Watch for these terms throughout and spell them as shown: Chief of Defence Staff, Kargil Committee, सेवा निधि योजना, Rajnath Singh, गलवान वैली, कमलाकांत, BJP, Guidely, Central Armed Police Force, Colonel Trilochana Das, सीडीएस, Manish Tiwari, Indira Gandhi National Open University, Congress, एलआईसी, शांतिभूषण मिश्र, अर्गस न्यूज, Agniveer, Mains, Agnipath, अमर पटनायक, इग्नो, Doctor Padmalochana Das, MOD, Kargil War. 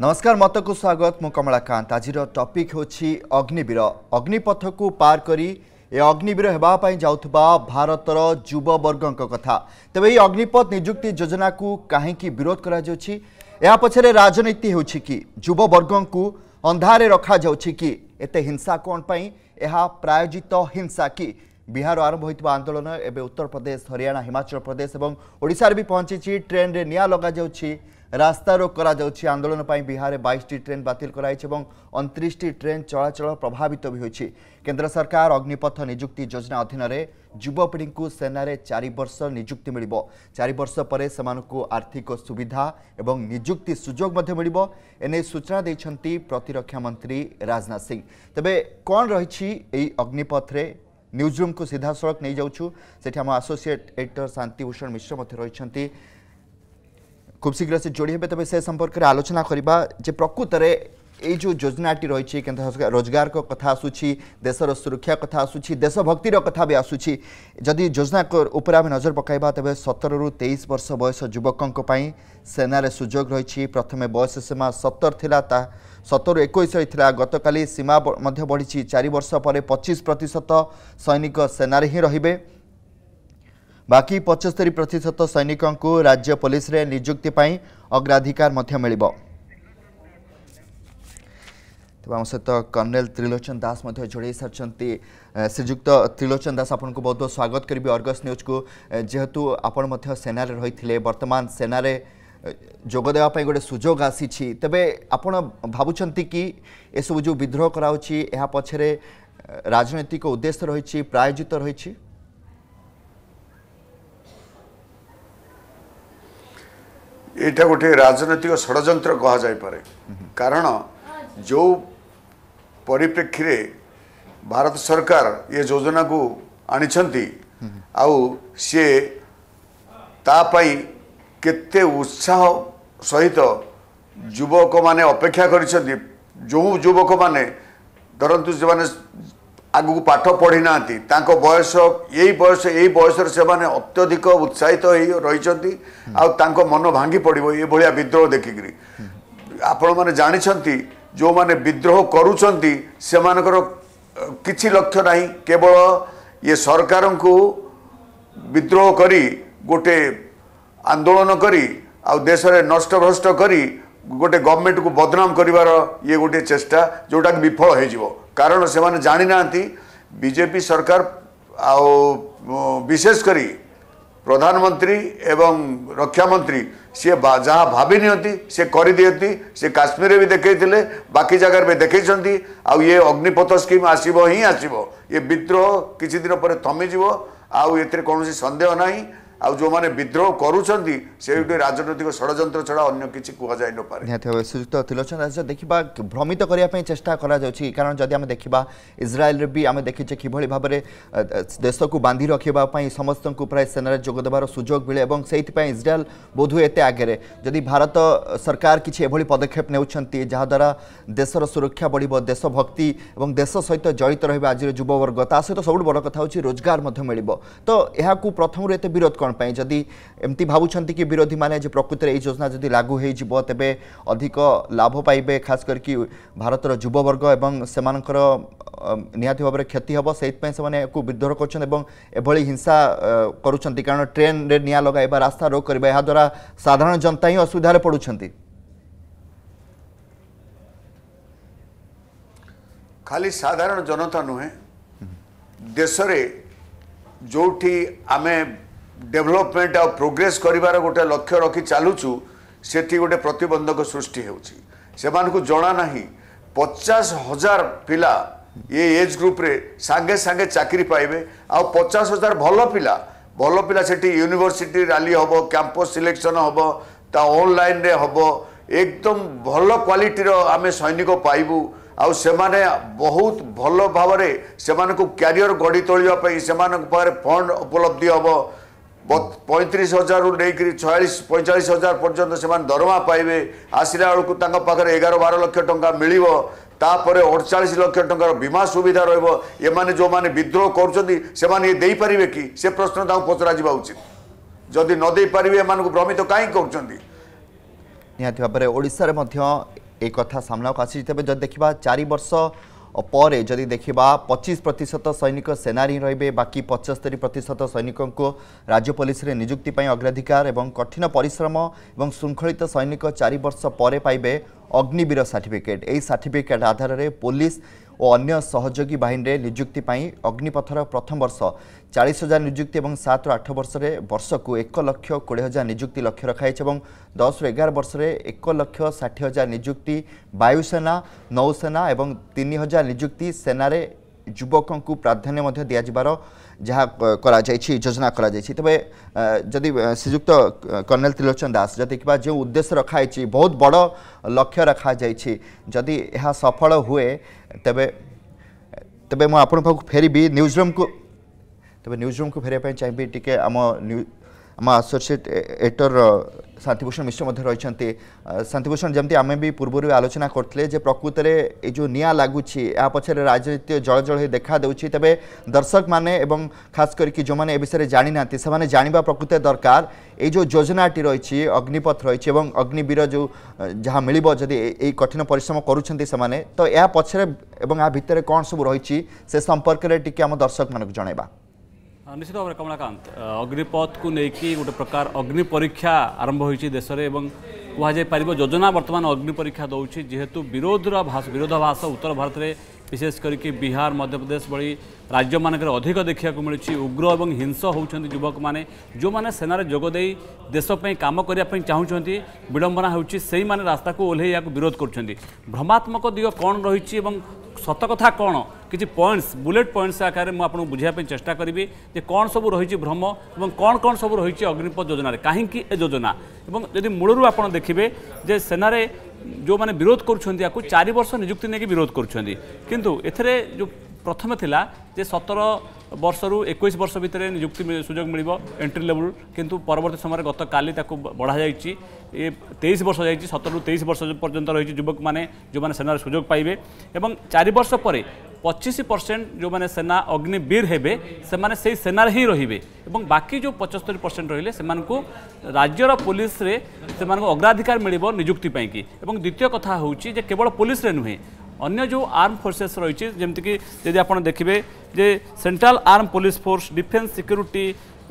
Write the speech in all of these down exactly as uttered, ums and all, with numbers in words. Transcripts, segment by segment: नमस्कार मत को स्वागत मु कमलाकांत। आज टॉपिक होछि अग्निवीर। अग्निपथ को पार करी ए अग्निवीर होगापी जाऊा भारतर युववर्गों कथा। तेबे ये अग्निपथ निजुक्ति योजना को कहीं विरोध करा पछरे राजनीति होछि कि युववर्गों को अंधारे रखा जाउछि कि एते हिंसा कोन पई एहा प्रायोजित हिंसा कि बिहार आरंभ होइतबा आंदोलन एबे उत्तर प्रदेश हरियाणा हिमाचल प्रदेश एवं ओडिसा रे भी पहुंची। ट्रेन रे निया लगा जाउछि, रास्तारोक करा जाउछि। आंदोलन पर बिहार में बाईस ट्रेन बातिल कराई एवं उनतीस ट्रेन चलाचल प्रभावित भी होछि। केंद्र सरकार अग्निपथ निजुक्ति योजना अधीन युवपीढ़ी को सेनारे चारि वर्ष निजुक्ति मिलिबो। चारि वर्ष परे सेमानकु आर्थिक सुविधा एवं निजुक्ति सुजोग मध्ये मिलिबो। एने सूचना दैछन्ती प्रतिरक्षा मंत्री राजनाथ सिंह। तबे कोन रहिछि एई अग्निपथ रे? न्यूज रूम को सीधा सड़क नहीं जाउछु। सेठी हम एसोसिएट एडिटर शांतिभूषण मिश्र मध्ये रहिछन्ती। खूब शीघ्र से जोड़ी हे। तबे से संपर्क में आलोचना करवा जे प्रकृत रे ए जो योजनाटी रही केन्द्र रोजगार को कथा आसूची, देशर सुरक्षा कथा आसूची, देशभक्तिर कथा भी आसूची। जदि योजना उपर आम नजर पकाइबा तबे सतर रु तेईस वर्ष बयस युवकों पर सेनारे सुजोग रही। प्रथम बयस सीमा सत्तर थिला, सतर इक्कीस रही। गतकाली सीमा बढ़ी। चारि वर्ष पर पच्चीस प्रतिशत सैनिक सेनारे ही रहिबे। बाकी पचहत्तर प्रतिशत सैनिकों को राज्य पुलिस रे नियुक्ति पाई अग्राधिकार मध्य मिलिबो। तो आम सहित कर्णेल त्रिलोचन दास मध्य जोड़े सारी। श्रीजुक्त त्रिलोचन दास आपन को बहुत बहुत स्वागत करी अर्गस न्यूज को। जेहेतु आपण मध्य सेनारे रही, बर्तमान सेनारे जोग देवा पई गोटे सुजोग आसी, तबे आपण भाबुचंती कि ए सब जो विद्रोह कराउची एहा पछरे राजनीतिक उद्देश्य रही, प्रायोजित रही? एटा गोटे राजनैतिक षड़यंत्र कहा जाय पारे। कारण जो परिप्रेक्षी रे भारत सरकार ये योजना को आनिछंती आउ से तापाई केते उत्साह सहित युवक माने अपेक्षा करिसथि। जो युवक माने धरंतु जे माने आगु पाठ पढ़ी नाती तांको बयस यही बयस यही बयस से माने अत्यधिक उत्साहित हो रही। आउ मन भांगी पड़ो ये भाया विद्रोह देखिकी आपण मैंने जानी जो माने विद्रोह करुँचंती से मानकर किछि लक्ष्य नहीं, केवल ये सरकार को विद्रोह करी गोटे आंदोलन करी आउ देश रे नष्ट भ्रष्ट करी गोटे गवर्नमेंट को बदनाम करिवार ये गोटे चेष्टा जोटा कि विफल हो। कारण से माने जानी नांती बीजेपी सरकार आउ विशेष करी प्रधानमंत्री एवं रक्षा मंत्री सी जहाँ भाभी नियंती से करी दियंती। से काश्मीर भी देखेले, बाकी जगह भी देखते। आउ ये अग्निपथ स्कीम आसीबो ही आसीबो। ये विद्रोह किछि दिन पर थमिजिवो। आउ एथिरे कोनोसी संदेह नाही। आउ जो माने विद्रोह करुँचंती से गोटे राजनैतिक षड़यंत्र छड़ा अन्य किछि कुहा जाय न पारे। निहत होय। श्रीजुक्त त्रिलोचन दास देखिबा भ्रमित करिया पई चेष्टा करा जाउछि। कारण जदि आमे देखिबा इजराइल रे भी आमे देखिछे किभली भाबरे देश को बांधी रखिबा पई समस्त को प्राय सेनारे जोग देबार सुजोग मिले एवं सेहित पई इजराइल बोधु एते आगरे। जदि भारत सरकार किछि एभली पदक्षेप नेउछंती जहा द्वारा देशर सुरक्षा बढ़िबो, देशभक्ति एवं देश सहित जड़ित रहबा आजिर युववर्ग, ता सहित सबुठ बड़ कथा होछि रोजगार मध्ये मिलिबो। तो एहाकू प्रथम रे एते विरोध जदि एमती भावुछंती कि विरोधी माने जे प्रकृत रे ए योजना जदि लागू हेइ जिवो तेबे अधिक लाभ पाइबे, खास करके भारतर युववर्ग एवं सेमानकर निहाती भाव क्षति हम, से सेमाने को विद्रोह करछन एवं एभली हिंसा करूछंती। कारण ट्रेन रे निया लगाइबा, रास्ता रोक करबा, या द्वारा साधारण जनता ही असुविधा रे पडुछंती। खाली साधारण जनता नुहे, देश रे जोठी आमे डेवलपमेंट आ प्रोग्रेस करिवार गोटे लक्ष्य रखी चलुचु सेठी गोटे प्रतिबंधक सृष्टि होउची। सेमान को जाना नहीं पचास हजार पिला ये एज ग्रुप रे सांगे सांगे चाकरी पाइबे। आ पचास हजार भल पिला भल पिला सेठी यूनिवर्सिटी रैली होबो, कैंपस सिलेक्शन होबो, ता ऑनलाइन रे होबो। एकदम भल क्वालिटी रो आमे सैनिक पाइबू। आउ सेमाने बहुत भल भाव रे सेमान को कैरियर गढ़ी तोलिबा पई सेमान पर फंड उपलब्धि होबो। पैंतीस हजार रु नहीं छयालीस पैंचाश हजार पर्यटन से दरमा पाइबे। आसला बेलू पाखे एगार बार लक्ष टा मिल, तापर अड़चाश लक्ष टकर बीमा सुविधा रही। जो मैंने विद्रोह करेंगे कि से प्रश्न तक पचरा उचित। जदि नदे पारे एम भ्रमित कहीं कर। एक कथा सामनाक आसी तेज जब देखा चार वर्ष पर जदि देखा पच्चीस प्रतिशत सैनिक सेनार ही रे बाकी पचस्तरी प्रतिशत सैनिक को राज्य पुलिस रे नियुक्ति पाई अग्राधिकार एवं कठिन परिश्रम एवं श्रृंखलित सैनिक चार वर्ष पर पाइबे अग्निवीर सर्टिफिकेट। यही सर्टिफिकेट आधार रे पुलिस और अन्य सहयोगी बाहिनी रे नियुक्ति पाई अग्निपथर प्रथम वर्ष चालीस हजार नियुक्ति और सात रु आठ वर्ष वर्ष को एक लक्ष कोड़े हजार नियुक्ति लक्ष्य रखाई और दस रु एगार वर्ष एक लक्ष षाठी हजार नियुक्ति वायुसेना नौसेना और तीन हजार नियुक्ति सेनार युवक को प्राधान्य दि जाबार जहाँ योजना करा तेज जदि श्रीजुक्त कर्णेल त्रिलोचन दास जदि देखा जो उद्देश्य रखाई बहुत बड़ लक्ष्य रखा जदि यह सफल हुए तेबे तेबे मो आपण पाखु फेरिबी न्यूज रूम को तेबे न्यूज रूम को फेरिया चाहिए टिके आम आम आसोसिएट एडिटर शांतिभूषण मिश्र रही। शांतिभूषण जमी आम भी पूर्व आलोचना करते प्रकृत में ये जो निया लगुच्छी या पचर राजनीति जलजल देखा दूसरी तेज दर्शक मैंने खास करके जो मैंने विषय जाणी ना से जानवा प्रकृत दरकार ये जो योजनाटी रही अग्निपथ रही अग्निवीर जो जहाँ मिल जदि कठिन परिश्रम करुँचे तो यह पचर ए भितर कौन सब रही से संपर्क में टी आम दर्शक मानक जनवा। निश्चित भाव में कमलाकांत अग्निपथ को लेकिन गोटे प्रकार अग्नि परीक्षा आरंभ होती देश में कहुपर योजना बर्तमान अग्नि परीक्षा दौर जेहेतु विरोधर भाषा विरोधाभास उत्तर भारत में विशेष करके बिहार मध्यप्रदेश भाई राज्य मानक अधिक देखा मिली उग्र और हिंस होती युवक मैंने जो मैंने सेनार जोगदे देशपाई कम करने चाहूँगी विडंबना होई माने रास्ता को ओह्लैया विरोध कर भ्रमात्मक दिग कौन रही सत कथा कौन किसी पॉइंट्स बुलेट पॉइंट्स आकार में आपको बुझाई चेष्टा करी जे कौन सब रही भ्रम और कौन कौन सब रही अग्निपथ योजना कहीं योजना यदि मूलर आप देखिए जे सेनार जो मैंने विरोध करुँच चार वर्ष नियुक्ति नहीं विरोध कर जो प्रथम थिला जे सतर वर्ष रु एक वर्ष भितर नियुक्ति सुजोग मिलिबो एंट्री लेवल किंतु परवर्ती समय गत काली ताकु बढ़ा जाइछि ए तेईस वर्ष जाइछि सतर रु तेईस वर्ष पर्यंत रही युवक माने जो माने सेनार सुजोग पाइबे एवं चार वर्ष परे पच्चीस परसेंट जो माने सेना अग्निवीर हेबे से माने सेई सेनार ही रहिबे एवं बाकी जो पचहत्तर परसेंट रहिले सेमानकु राज्यर पुलिस रे सेमानकु अग्राधिकार मिलिबो नियुक्ति पाई कि एवं द्वितीय कथा होउछि जे केवल पुलिस रे नहुए अन्य जो आर्म फोर्सेस रही जमीक यदि आप देखिए जे central arm police force defence security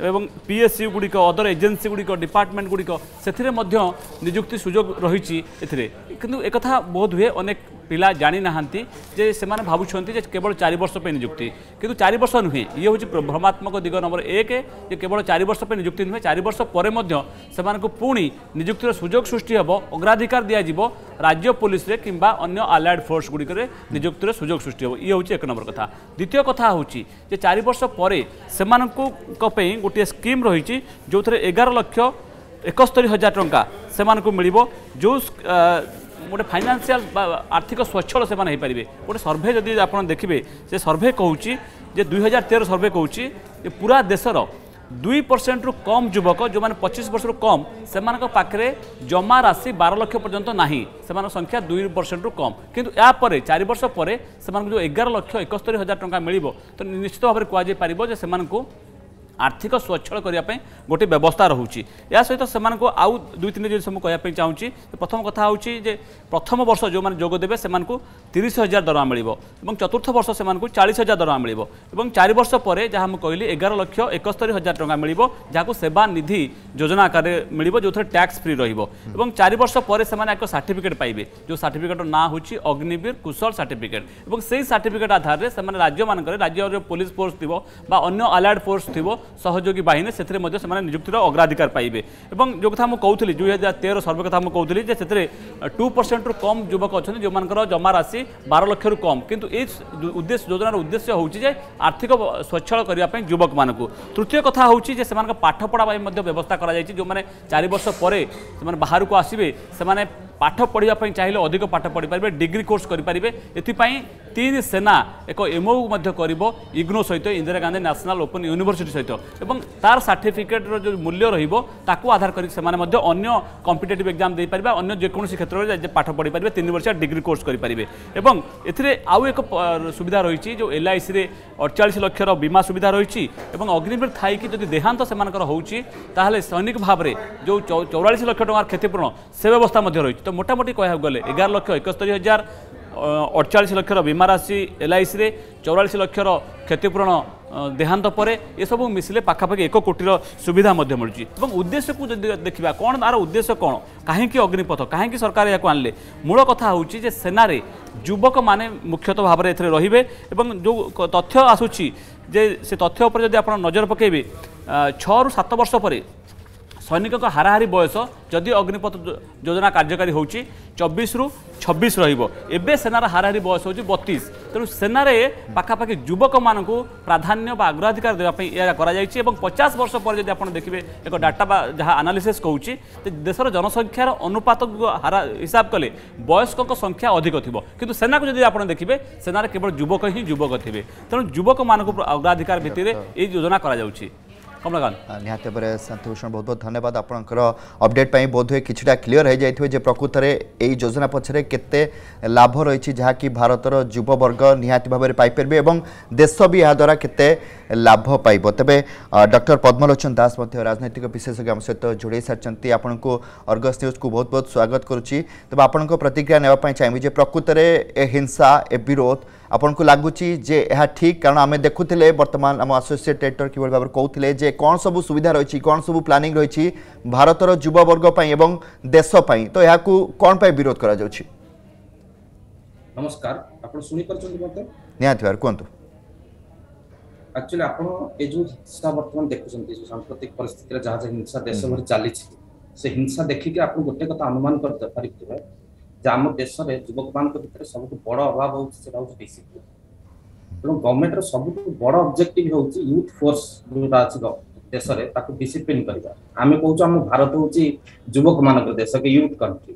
एवं पीएसयू गुड़िक अदर एजेन्सी गुड़िक डिपार्टमेंट गुड़िक से नियुक्ति सुजोग रही किंतु एक कथा बोध हुए अनेक पिला जानी नहांती जे से भावुंट केवल चार वर्ष पे नियुक्ति किंतु चार वर्ष नुहे ये हूँ भ्रमात्मक दिग नंबर एक जे केवल चार वर्ष पे नियुक्ति नुहे चार वर्ष पर पुणी नियुक्तिर सुजोग सृष्टि हेब अग्राधिकार दिजाव राज्य पुलिस रे किंबा अन्य अलायड फोर्स गुड़िक नियुक्तिर सुजोग सृष्टि हेब ये हूँ एक नंबर कथा। द्वितीय कथा हूँ जे चार वर्ष पर से गोटे स्कीम रही जो थे एगार लक्ष एकस्तरी हजार टंका से मिल जो गोटे फाइनान्शियल आर्थिक स्वच्छल से पारे गोटे सर्भे जदि आप देखिए से सर्भे कहूँ जे दुई हजार तेरह सर्भे कहूँ पूरा देशर दुई परसेंट रु कम युवक जो मैंने पच्चीस वर्ष रु कम सेमानक पाखरे जमा राशि बारह लक्ष पर्यंत नाही सेमानक संख्या दुई परसेंट रु कम किंतु या परे चार वर्ष पर जो एगार लक्ष एकस्तरी हजार टंका मिलिबो तो निश्चित भाव में कहुई पार जे सेमानकु आर्थिक स्वच्छल करने गोटे व्यवस्था रोचे या सहित से आउ दुई तीन जिनस मुझे चाहूँगी प्रथम कथा हूँ प्रथम वर्ष जो मैंने जोगदेवे से तीस हजार दरमा मिल चतुर्थ वर्ष से चालीस हजार दरमा मिल चार वर्ष पर जहाँ मुझे कहली एगार लक्ष एकस्तरी हजार टंका मिल जहाँ सेवा निधि योजना आकार मिल जो थे टैक्स फ्री रोक चार वर्ष पर एक सर्टिफिकेट पाइबे जो सर्टिफिकेट ना हूँ अग्निवीर कुशल सर्टिफिकेट और से सर्टिफिकेट आधार में राज्य मानक राज्य पुलिस फोर्स थी अन्य अलायड फोर्स थी सहयोगी बाहिनी से नियुक्तिर अग्राधिकार पाइबे जो कथा मुझे कहूँ दुई हजार तेरह सर्वे कथा मुझे कहूँ टू परसेंट रु कम युवक अच्छा जो मानकर जमा राशि बारह लक्ष रु कम किंतु ए उद्देश्य योजनार उद्देश्य हूँ आर्थिक स्वच्छल करने युवक मानक तृतीय कथा हूँ से पाठपढ़ाई व्यवस्था करो मैंने चार वर्ष पर बाहर को आसबे से पाठ पढ़ाई चाहिए अधिक पाठ पढ़ी पारे डिग्री कोर्स करें एपाई तीन सेना एक एमओयू कर इग्नो सहित Indira Gandhi national open university सहित एवं तार सर्टिफिकेटर जो मूल्य रही आधार करके कॉम्पिटेटिव एग्जाम दे पारे अन्य जेकोसी क्षेत्र में पाठ पढ़ी पारे तीन वर्षिया डिग्री कोर्स करेंगे एवं एथिरे आउ एक सुविधा रही जो एलआईसी रे अड़चाश लक्षर बीमा सुविधा रही अग्निवीर थी जब देहांत से होने सैनिक भाव में जो चौरालीस लक्ष टंकार क्षतिपूरण से व्यवस्था रही तो मोटामोटी कह गले एगार लक्ष एकस्तरी हजार अड़चाश लक्षर बीमा राशि एलआईसी चौराश लक्षर क्षतिपूरण देहांत पर यह सब मिसिले पाखापाखि एक कोटीर सुविधा मिली। उद्देश्य को देखा कौन तार उद्देश्य कौन कहीं अग्निपथ कहीं सरकार या आनले मूल कथा हूँ सेनार युवक मैंने मुख्यतः भाव में एथे रे जो तथ्य आसूसी जे से तथ्य उपर यदि आप नजर पकेबे छः सात वर्ष पर सैनिक का हाराहारी बयस जदि अग्निपथ योजना कार्यकारी होची चौबीस रु छब्बीस रहिबो एबे सेनार हाराहारी बयस होची बत्तीस तेणु सेनारे पाखापाखि युवक मानक प्राधान्य बा अग्राधिकार देवाई या करा जायछि। पचास वर्ष पर जदि आपण देखिबे एक डाटा बा जहाँ आनालिसिस कहूची तो देशर जनसंख्यार अनुपात हारा हिसाब कले वयस्क संख्या अधिक थिबो किंतु सेना को जदि आपण देखिबे सेनारे केवल युवक ही युवक थिबे तेणु युवक मानक अग्राधिकार भित्तिरे ए योजना करा जाउची। निहाते परे शांतिभूषण बहुत बहुत धन्यवाद आपणकर अपडेट पाई बोधे किछटा क्लियर हो जाइथबे जे प्रकृत रे एई योजना पछरे केते लाभ रहिछि जहा कि भारतर युवा वर्ग निहाती भाबरे पाई परबे एवं देश भी या द्वारा केते लाभ पाइबो। तबे डॉक्टर पद्मलोचन दास मध्ये राजनीतिक विशेषज्ञ हम सहित जोड़े सारचंती आपनको अर्गस न्यूज को बहुत बहुत स्वागत करुछि। तबे आपनको प्रतिक्रिया नेबा पाई चाहबे जे प्रकृत रे ए हिंसा ए विरोध आपण को लगुची जे यह ठीक कारण आम देखुले बर्तमान आम आसोसीएट डायरेक्टर किभ भाव कहते हैं कौन सब सुविधा रही कौन सब प्लानिंग रही भारतर युववर्गपाई एवं देशपाई तो यह कौन पर विरोध करा जाउची। नमस्कार आपण सुनी परचंती मते निहात यार कोंतु एक्चुअली आपण ए जो हिंसा वर्तमान देखुचंती सांस्कृतिक परिस्थिति जहां जे हिंसा देश भर चली से हिंसा देखि के आपण गोटे कथा अनुमान करते परिते है आम देश में युवक मान भर सब बड़ अभाव होगी तेनाली गवर्नमेंट सब बड़ ऑब्जेक्टिव होगी यूथ फोर्स जोटा अच्छी देश में डिसिप्लिन करवा आम कौच आम भारत हूँ युवक मान देश के यूथ कंट्री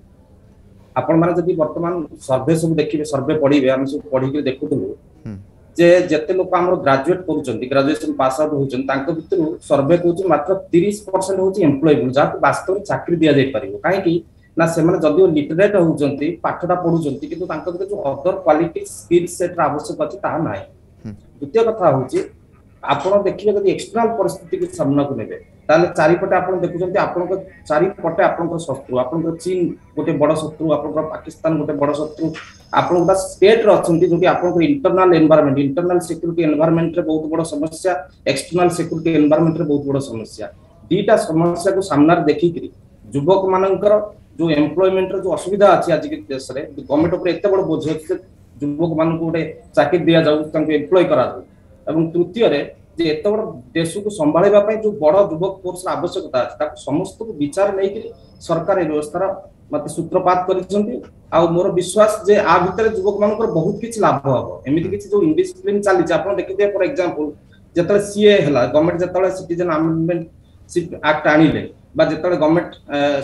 आपण मैंने बर्तमान सर्भे सब देखिए सर्भे पढ़े आम सब पढ़ी देखुलू जे जिते लोक आम ग्राजुएट कर ग्राजुएशन पास आउट होती भितर सर्भे कौन मात्र तीस परसेंट हूँ एम्प्लॉयबल जहाँ वास्तव में चाकरी दि जापर कहीं ना से जदिव लिटरेट होती पाठटा पढ़ुंट कि जो अदर क्वालिटी स्किल सेट्र आवश्यक अच्छी ता ना। द्वितीय कथा हूँ आप देखिए जब एक्सटर्नाल परिस्थिति को सामना को नेबे चारिपटे आप देखुं आपको चारिपटे आप शत्रु आप चीन गोटे बड़ शत्रु आप पाकिस्तान गोटे बड़ शत्रु आप स्टेट रही जो आप internal environment internal security environment बहुत बड़ समस्या एक्सटर्नाल सिक्यूरीटी एनवायरनमेंट बहुत बड़ समस्या दीटा समस्या को सामना देखिक युवक मानकर जो एम्प्लॉयमेंट जो असुविधा अच्छी आज के देश में गवर्नमेंट उपर एत बड़ बोझ युवक मान गोटे चाकरी दि जाऊ एम्प्लॉय करा। तृतीय एत बड़ देश को संभाल जो बड़ युवक फोर्स आवश्यकता अच्छी समस्त को विचार नहीं सरकार व्यवस्था मत सूत्रपात कर मोर विश्वास जे आ भर युवक मान बहुत किसी लाभ हम एमती किसी जो इंडिसिप्लिन चली आप देखिए फॉर एग्जांपल जो सीए है गवर्नमेंट जो सिटीजन अमेंडमेंट एक्ट आनिले जिते गवर्नमेंट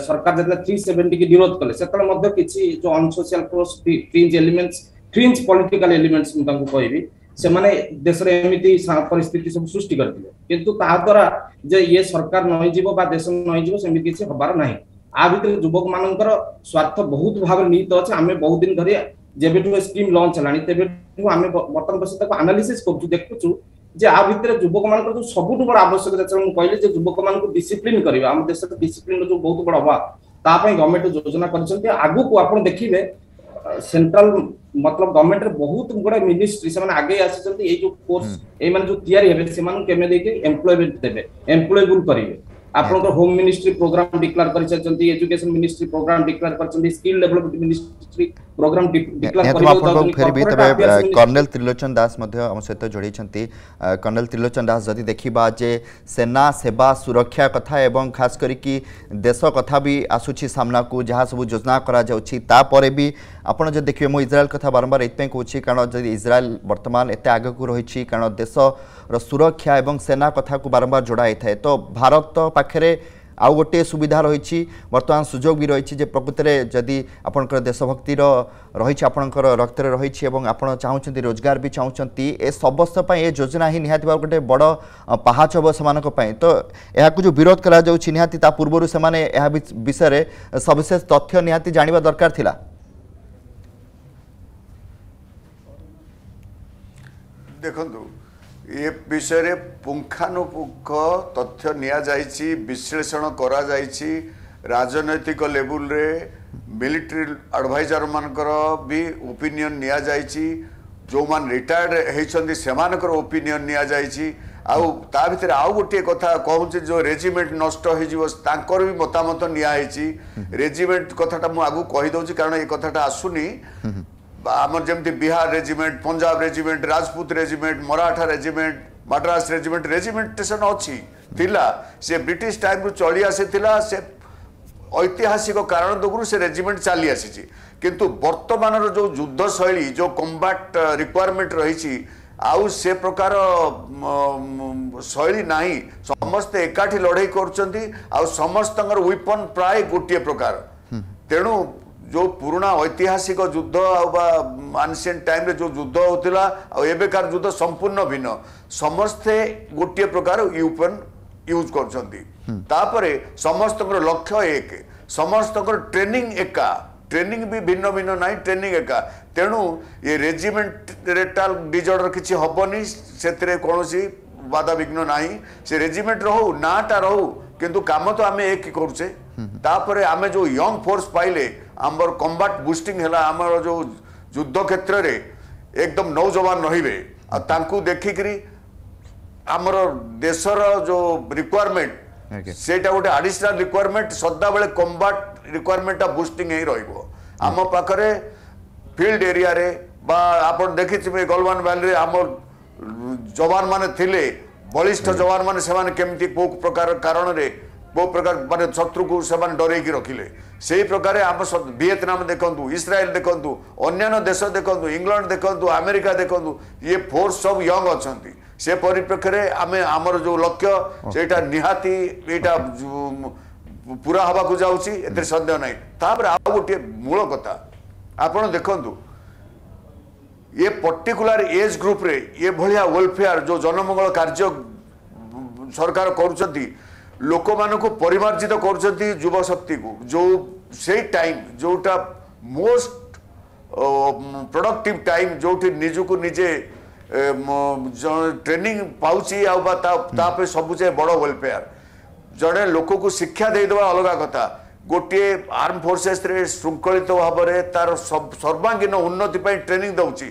सरकार जितने थ्री सेवेन्टी की विरोध कले से जो unsocial force fringe elements fringe political elements कहबी से माने देश रे एमिति परिस्थिति सब सृष्टि करथिले किंतु ता द्वारा जे ये सरकार नई जीवो बा देश नई जीवो सेमि किसी हबार नाही। आ भितर युवक मानकर स्वार्थ बहुत भाव नीत अछि आमे बहुत दिन धरि जेबेठु स्कीम लॉन्च हलानी तेबेठु आमे बर्तमान बसे ताको एनालिसिस करथु देखथु जे आ भितर युवक मान जो सबुठ बड़ आवश्यकता कहले युवक मान डिसिप्लिन करवा आम देश डिसिप्लिन जो बहुत बड़ अभाव गवर्नमेंट योजना कर आगु को आप देखिए सेंट्रल मतलब गवर्नमेंट बहुत गुड़ा मिनिस्ट्री से आगे आसी जो कोर्स ये जो तैयारी एम्प्लॉयमेंट देते एम्प्लॉयबल करेंगे आप होम मिनिस्ट्री प्रोग्राम डिक्लेयर कर सारी एजुकेशन मिनिस्ट्री प्रोग्राम डिक्लेयर कर skill development ministry program declare कर कर्नल त्रिलोचन दास हम सहित जोड़ी कर्नल त्रिलोचन दास जदि देखा जे सेना सेवा सुरक्षा कथा एवं खास करके देश कथा भी आसूसी सामना को जहाँ सब योजना करापर भी आप देखिए मुझ इज्राएल कथा बारंबार ये कहूँ कारण जब इज्राएल बर्तमान एत आग को रही कारण देशर सुरक्षा एवं सेना कथा को बारंबार जोड़ाई था तो भारत पाखे आउ गोटे सुविधा रही बर्तमान सुजोग भी रही जे प्रकृत में जदि आपणकर देशभक्तिर रही आपणकर रक्त रही आपड़ चाहते रोजगार भी चाहती ए समस्त ये योजना ही निहाती गोटे बड़ पहाच हम से तो यह जो विरोध करा जाउछि निहाती ता पूर्व से विषय में सविशेष तथ्य निहाती जाना दरकार थिला। देखंतु ये विषय में पुंखानुपुख तथ्य निया जायछि विश्लेषण करा जायछि राजनैतिक लेवल रे मिलिट्री एडवाइजर मानकर भी ओपिनियन निया जायछि, जो मान रिटायर्ड होइछन्ती सेमानकर ओपिनियन निया जायछि। आउ ता भितर आउ गोटे कथा कहूँ जो रेजिमेंट नष्ट हो तांकर भी मतामत नियाई रेजिमेंट कथाटा मुझे आगू कहीदे कारण ये कथाटा आसुनी आमर जमी Bihar regiment, Punjab regiment, Rajput regiment, Maratha regiment, Madras regiment regimentation अच्छी थिला से ब्रिटिश टाइम रु चली आसी से ऐतिहासिक कारण दुगुरु से रेजिमेंट चली आसी किंतु वर्तमान जो युद्ध शैली जो कम्बाट रिक्वायरमेंट रही आउ से प्रकार शैली ना समस्ते एकाठी लड़े कर समस्त वेपन प्राय गोटे प्रकार तेणु जो पुराना ऐतिहासिक युद्ध आनसियंट टाइम जो युद्ध होता एबेकार युद्ध संपूर्ण भिन्न समस्ते गोटे प्रकार वेपन यूज कर समस्त लक्ष्य एक समस्त ट्रेनिंग एका ट्रेनिंग भी भिन्न भिन्न ना ट्रेनिंग एका तेणु ये रेजिमेंटल डिजर्डर किसी हेनी से कौन सी बाधाविघ्न ना से रेजिमेंट रो नाटा रो किंतु काम तो आम एक करुचे तापर आम जो यंग फोर्स पाइले आमर कम्बाट बुस्टिंग है आमर जो युद्ध क्षेत्र रे एकदम नौजवान रे तांकु देखिक आमर देशर जो रिक्वायरमेंट Okay. सेटा गोटे आडिशनाल रिक्वायरमेंट सदा बेले कम्बाट रिक्वायरमेंट बुस्टिंग ही रहिबो आम पाखरे फील्ड एरिया रे बा आपण देखिथिबे गलवान वैली रे आमर जवान माने थिले बलिष्ठ जवान माने सेमाने केमति को प्रकार कारण रे को प्रकार माने शत्रु को सेमाने डरे की रखिले सेही प्रकार आम वियतनाम देखंतु, इस्राएल देखंतु, अन्यान्य देश देखंतु, इंग्लैंड देखंतु, अमेरिका देखंतु, ये फोर्स सब यंग अछंती से परिप्रेक्षी में आमे आमर जो लक्ष्य सेटा निहाती एटा पूरा हवा को जाउची एते संदेह नहीं। तापर आ गोटे मूल कथा आपण देखंतु ये पर्टिकुलर एज ग्रुप रे ये भलिया वेलफेयर जो जनमंगल कार्य सरकार करूछंती लोक मानकु परिमार्जित करूछंती युवा शक्ति को जो से टाइम जोटा मोस्ट प्रोडक्टिव टाइम जोठी निजु को निजे ट्रेनिंग पाउची आउ सबुचे बड़ वेलफेयर जड़े लोक को शिक्षा देदेव अलग कथा गोटे आर्म फोर्सेस रे श्रृंखलित भाव में तार सर्वांगीन उन्नति ट्रेनिंग दौची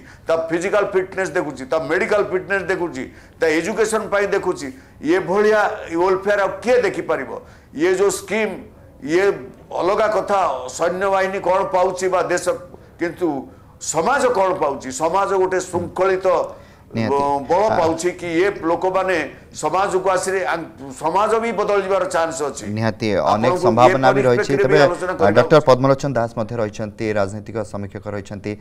फिजिकल फिटनेस देखुची मेडिकल फिटनेस देखुची एजुकेशन देखुची ये भाया वेलफेयर आ किए देखिपर ये जो स्कीम ये अलग कथा सैन्य बाहिनी कौन पाउची बा देश किंतु समाज कौन पाउची समाज गोटे श्रृंखलित बल पाउची कि ये लोक माने समाज को आसरे समाज भी बदल जिवार चांस अछि निहाती अनेक संभावना भी रही छै। तबे डॉक्टर पद्मलोचन दास मध्ये रही छथि राजनीतिक समीक्षक रही छथि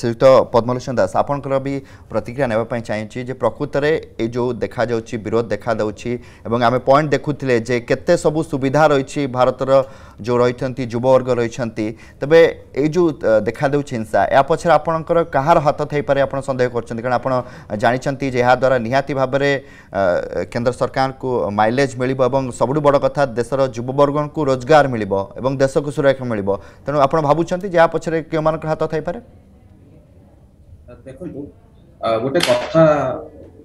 श्रीयुक्त पद्मलोचन दास आपनकर भी प्रतिक्रिया नेबा पय चाहि छी जे प्रकृत रे ए जो देखा जाउछि विरोध देखा दउछि एवं आमे पॉइंट देखुथिले जे केते सब सुविधा रही छी भारत रो जो रही छथि युवा वर्ग रही छथि तबे ए जो देखा दउछि हिंसा या पछर आपनकर कहार हाथ थई पारे आपन संदेह करछथि कारण आपन जानि छथि जे या द्वारा निहाती भाव रे केंद्र सरकार को माइलेज मिलिबो एवं सबडु बड़ कथा देशर युववर्गन को रोजगार मिलिबो एवं देश को सुरक्षा मिलिबो तनु आपण भाबुचंती जे आ पछरे के मानक हाथ थाई पारे देखो गोटे कथा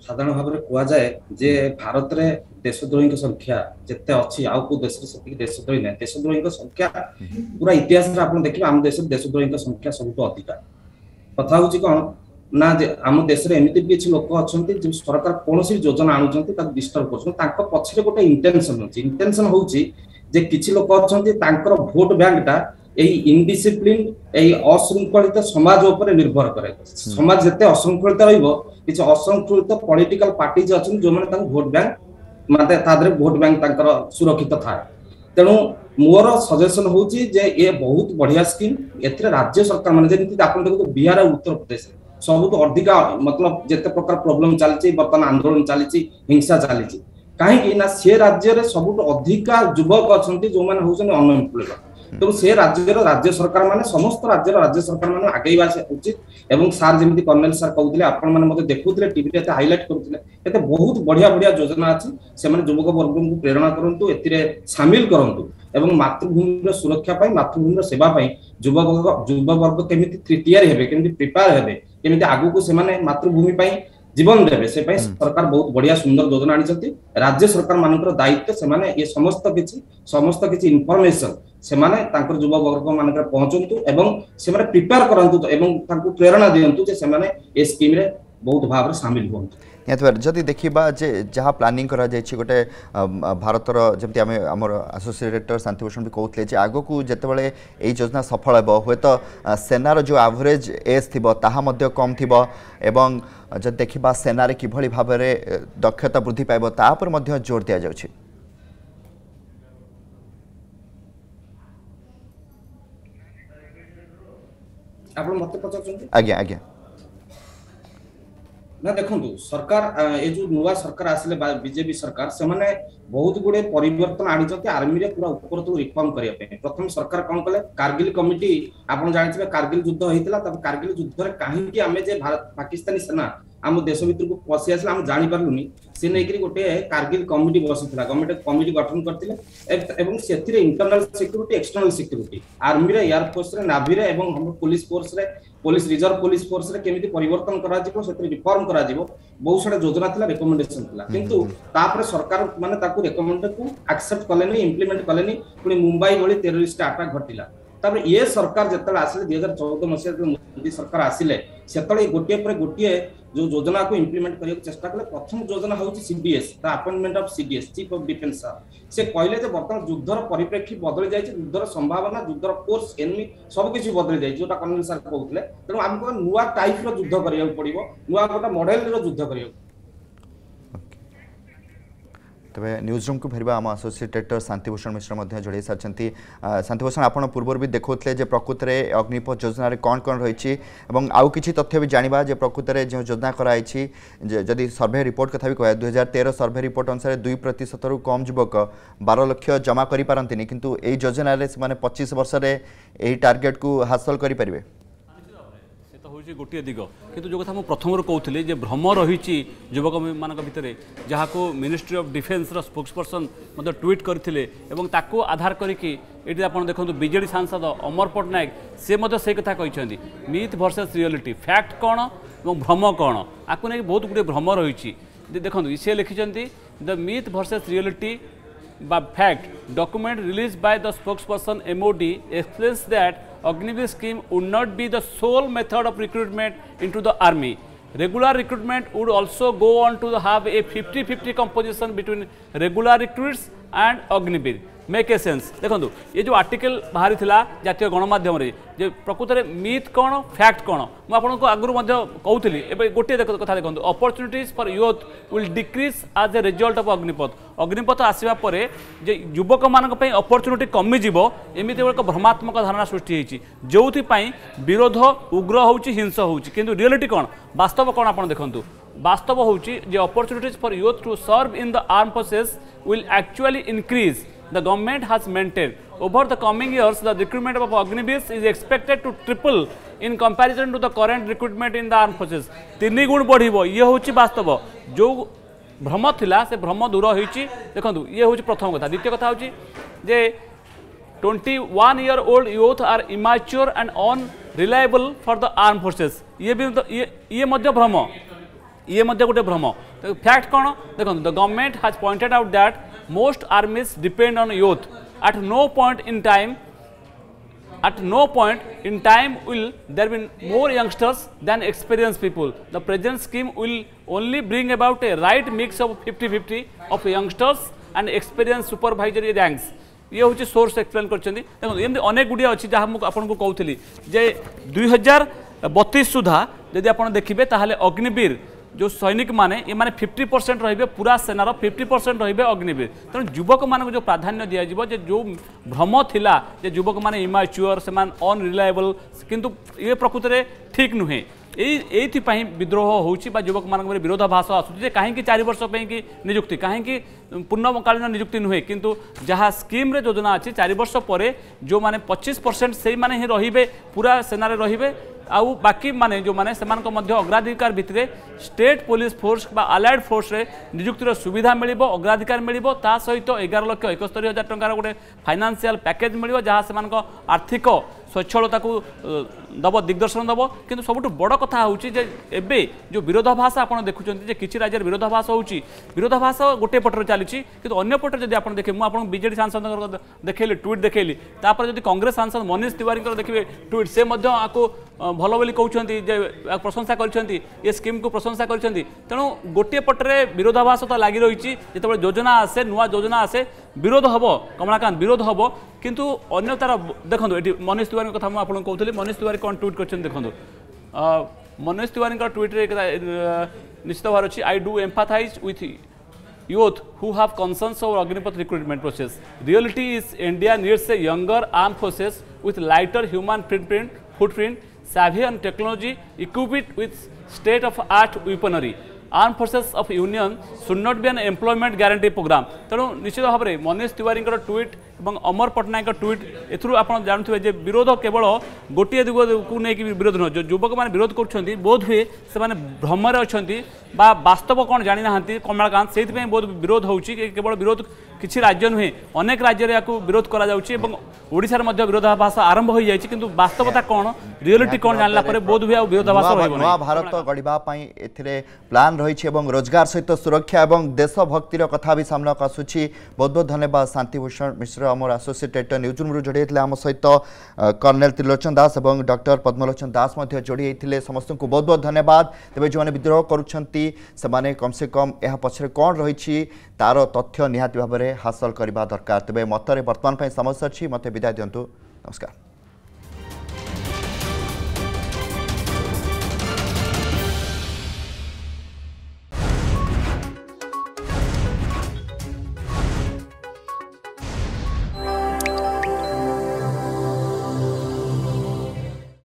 साधारण भाव रे कुआ जाय जे भारत रे देशद्रोही की संख्या जत्ते अछि आ को देश रे सती देशद्रोही नै देशद्रोही की संख्या पूरा इतिहास रे आपण देखिबा हम देश रे देशद्रोही की संख्या सबुत अधिक कथा होछि कोन ना आम देश में एमती भी किसी लोक अच्छा जो सरकार कौन सी योजना आनुच्च डिस्टर्ब कर पक्ष गोटे इंटेनसन अच्छी इंटेनसन हूँ किसी लोक अच्छा भोट बैंक टा इनडिसिप्लिन अशृंखलित समाज उपर निर्भर करे समाज जिते अशृंखलित रही अशृंखलित पॉलिटिकल पार्टीज अच्छे जो मैंने भोट बैंक मानते भोट बैंक सुरक्षित था तेणु मोर सजेसन हूँ ये बहुत बढ़िया स्कीम ए राज्य सरकार मानते आप देखते बिहार और उत्तर प्रदेश सबुत अधिका मतलब जिते प्रकार प्रोब्लेम चलती बर्तमान आंदोलन चलती हिंसा चलती कहीं ना से राज्य में सबुत अधिका युवक अच्छा जो मैंने हूँ अनएम्प्लॉयड तेनाली से राज्य राज्य सरकार माने समस्त राज्य राज्य सरकार माने आगे उचित और सार जमी कर्णेल सार कहते आपण मैंने देखुले टीवी हाइलाइट करते बहुत बढ़िया बढ़िया योजना अच्छी से युवक वर्ग को प्रेरणा करूँ ए सामिल करूँ एवं मातृभूमि सुरक्षा मातृभूमि सेवाई युवक युववर्ग केमी तैयारी हे केमी प्रिपेयर हे केमी आगू को मातृभूमि जीवन देवे से सरकार बहुत बढ़िया सुंदर योजना आनी राज्य सरकार मानकर दायित्व से समस्त किसी समस्त किसी इनफॉरमेशन सेमाने तांकर युववर्ग मानक पहुंचंतु एवं सेमाने प्रिपेयर करंतु एवं तांकु प्रेरणा दियंतु जे सेमाने ए स्कीम रे बहुत भाव सामिल हूँ। निहतर जदि देखा जे जहाँ प्लानिंग करा गोटे भारतर जमी आम आम आसोसीएटर शांतिभूषण भी कहते हैं आग को जितेबाला ये योजना सफल हे हूँ तो सेनार जो एवरेज एज थी कम थी एवं जब देखा सेनार किभली भाव दक्षता वृद्धि पाइब तापर जोर दि जाऊँ। आप मत पचार आज्ञा आज्ञा ना देखंतु सरकार ए जो नुआ सरकार आसिले बीजेपी सरकार से माने बहुत गुड़े परिवर्तन आनी आर्मी रे पूरा ऊपर तू रिफॉर्म करिया। प्रथम सरकार कौन कले कारगिल कमिटी आप जानते हैं कारगिल युद्ध होता तब कारगिल युद्ध कहीं आम भारत पाकिस्तानी सेना आम देश भर को पशि आस आम जापरूनी सी नहीं गोटे कारगिल कमिटी बसी गवर्नमेंट कमिटी गठन करते internal security external security army रे एयरफोर्स रे नावी रे एवं हम पुलिस फोर्स रे पुलिस रिजर्व पुलिस फोर्स रे केमिति परिवर्तन करा जिवो सेति रिफॉर्म करा जिवो बहुत सारा योजना थिला रिकमेंडेशन थिला किंतु तापर सरकार माने ताकू रिकमेंडेशन को एक्सेप्ट कलेनी इंप्लीमेंट कलेनी पुणी मुंबई भली टेररिस्ट अटैक घटिला। तापर ये सरकार जेतला आसिले दो हज़ार चौदह मसिया मोदी सरकार आसिले सेतले गोटिए पर गोटिए जो योजना को इंप्लीमेंट करियो चेष्टा कले। प्रथम योजना होउची सीडीएस ता appointment of सीडीएस chief of defence staff से कहले जे वर्तमान युद्धर परिप्रेक्षी बदल जाय युद्धर संभावना युद्धर फोर्स एनिमी सब किछि बदल जाय जोटा कर्नल सर कहउतले तेणु हमको नुवा टाइप रो युद्ध करियो पड़िबो नुवा गोटा मॉडल रो युद्ध करियो। तबे न्यूज रूम को फेरबा आम आसोसिएट डायरेक्टर शांतिभूषण मिश्र मध्य जोड़े सारछंती। शांतिभूषण आपण पूर्वर भी देखौतले जे प्रकृत रे अग्निपथ योजना रे कोन कोन रहिछि एवं आउ किछि तथ्य भी जानिबा जे प्रकृत रे जे योजना कराइछि जदि सर्वे रिपोर्ट कथा भी कहया दो हज़ार तेरह सर्वे रिपोर्ट अनुसार दो प्रतिशत रु कम युवक बारह लाख जमा करि पारंतिनी किंतु एई योजना रे माने पच्चीस वर्ष रे एई टार्गेट को हासिल करि परिबे से तो होइछि गोटिए दिग किंतु जो कथा हम प्रथमर कहउथले जे भ्रम रहिछि युवक मानक भितरे जहाको मिनिस्ट्री ऑफ डिफेंस रा स्पोक्सपर्सन मते ट्वीट करथिले एवं ताको आधार करिकि एटी आपण देखंतु बीजेपी सांसद अमर पटनायक से मते से कथा कहिसेंती मिथ वर्सेस रियलिटी फैक्ट कोन एवं भ्रम कोन आकु नै बहुत गुडे भ्रम रहिछि जे देखंतु इसे लिखिसेंती द मिथ वर्सेस रियलिटी बा fact document release by the spokesperson MOD explains that Agniveer scheme would not be the sole method of recruitment into the army. Regular recruitment would also go on to have a fifty fifty composition between regular recruits and Agniveer. Make a sense. देखो ये जो article बाहरी थिला जातीय गणमाध्यम जे प्रकृत में myth कौन fact कौन मुझक आगुरी कहली ए गोटे कथा देखो opportunities for youth will decrease as a result of Agnipath Agnipath आसवा पर युवक मान अपॉर्चुनिटी कमिज एमती एक भ्रमात्मक धारणा सृष्टि जो विरोध उग्र होची हिंसा होची किंतु रियलिटी कौन वास्तव कौन आप देखु वास्तव होची जे opportunities for youth to serve in the arm forces will actually increase The government has maintained over the coming years the recruitment of Agniveers is expected to triple in comparison to the current recruitment in the armed forces. तीन गुण बढ़िबो ये होची वास्तव जो भ्रम थिला से भ्रम दूर होईची। देखंतु ये होची प्रथम कथा। द्वितीय कथा होची जे twenty-one year old youth are immature and unreliable for the armed forces. ये भी ये ये मध्य भ्रम ये मध्य गोटे भ्रम। फैक्ट कौन देखंतु the government has pointed out that most armies depend on youth at no point in time at no point in time will there be more youngsters than experienced people the present scheme will only bring about a right mix of fifty fifty of youngsters and experienced supervisory ranks ये हूँ source explain करमती अनेक गुड़िया अच्छी जहाँ मुझे आपको कहली जे दुई हजार बतीस सुधा जदि आप देखिए ताहले अग्निवीर जो सैनिक माने ये माने पचास परसेंट रहिबे पूरा सेनार पचास परसेंट रहिबे अग्निवीर तेणु युवक मानक जो प्राधान्य दिया दिज्व जो भ्रम थिला जे युवक माने इमाच्योर से अनरिलायबल किंतु ये प्रकृत में ठीक नुहे यही विद्रोह होउछि बा युवक मानक में विरोधाभास आसुछि कहीं चार वर्ष पई कि नियुक्ति कहीं पूर्णकालीन नियुक्ति नुहे किंतु जहाँ स्कीम रे योजना अच्छी चार वर्ष पर जो माने पच्चीस परसेंट से माने ही रहिबे पूरा सेनारे रहिबे आउ बाकी माने जो माने सेमान को मध्य अग्राधिकार भितरे स्टेट पुलिस फोर्स बा अलायड फोर्स रे नियुक्तिर सुविधा मिलिबो अग्राधिकार मिलिबो ता सहित एगार लाख इकहत्तर हज़ार टंका रो गोटे फाइनेंशियल पैकेज मिलिबो जहाँ सेमान को आर्थिक स्वच्छलता को दब दिग्दर्शन दब कि सबुठ बड़ कथा होबे जो विरोधाभास आप देखुंत कि राज्य विरोधाभास होची विरोधाभास गोटे पटर चली अंपटे जब आप देखिए मुझे बीजेपी सांसद देखली ट्विट देखली तापर जब कांग्रेस सांसद मनीष तिवारी देखिए ट्विट से भल कहते प्रशंसा कर स्कीम को प्रशंसा करते तेणु गोटे पटरे विरोधाभास तो लग रही जो योजना आसे नुआ योजना आसे विरोध हम कमलाकांत विरोध हम किंतु अन्य तार देखो ये मनीष तिवारी कथा मुझे कहूँ मनीष तिवारी कौन ट्विट कर देखो मनीष तिवारी ट्विट निश्चित भाव अच्छी I do empathise with youth who have concerns over Agnipath recruitment process. Reality is India needs a younger armed forces with lighter human footprint, footprint, savvy on technology, equipped with state-of-art weaponry. Armed forces of union should not be an employment guarantee program. तेणु निश्चित भाव में Manish Tiwari tweet और अमर पटनायक tweet एथु आप जानते हैं विरोध केवल गोटे दिगू नहीं विरोध नुह जो युवक मैंने विरोध कर बोध हुए से भ्रम अच्छा बा वास्तव कौन जाणी ना कमलाकांत से बहुत विरोध होवल विरोध किसी राज्य नुहे अनेक राज्य या विरोध करोडार विरोधाभास आरंभ हो जाए कि वास्तवता कौन रियलिटी कौन जानला बोध हुए विरोधाभास नवा भारत गढ़ापी प्लान रही रोजगार सहित सुरक्षा और देशभक्तिर कथा भी सामनाक आसूची। बहुत बहुत धन्यवाद शांतिभूषण मिश्र आम आसोसीएट एडिटर न्यूजरूम जोड़ी आम सहित कर्णेल त्रिलोचन दास और डॉक्टर पद्मलोचन दास जोड़ी समस्त को बहुत बहुत धन्यवाद। तेज जो विद्रोह कर कम से कम यह पछरे कौन रही तार तथ्य निहाती भाव में हासिल करने दरकार। तेज मतरे बर्तमान समस्या अच्छी मत विदाय दिंतु। नमस्कार।